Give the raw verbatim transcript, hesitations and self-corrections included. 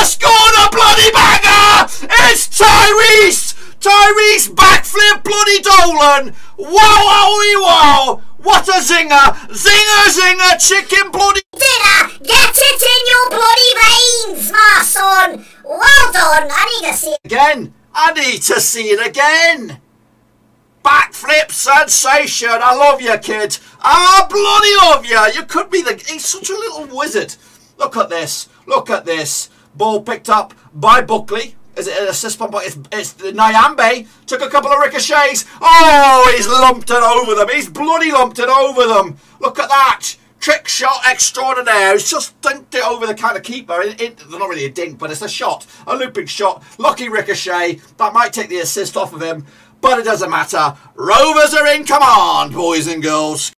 Just scored a bloody banger! It's Tyrhys! Tyrhys backflip bloody Dolan! Wow, wow, wow! What a zinger! Zinger, zinger, chicken bloody dinner! Get it in your bloody veins, my son! Well done! I need to see it again! I need to see it again! Backflip sensation! I love you, kid! I bloody love you! You could be the... He's such a little wizard! Look at this! Look at this! Ball picked up by Buckley. Is it an assist bomb? It's, it's Nyambe. Took a couple of ricochets. Oh, he's lumped it over them. He's bloody lumped it over them. Look at that. Trick shot extraordinaire. He's just dunked it over the kind of keeper. It, it, not really a dink, but it's a shot. A looping shot. Lucky ricochet. That might take the assist off of him, but it doesn't matter. Rovers are in command, boys and girls.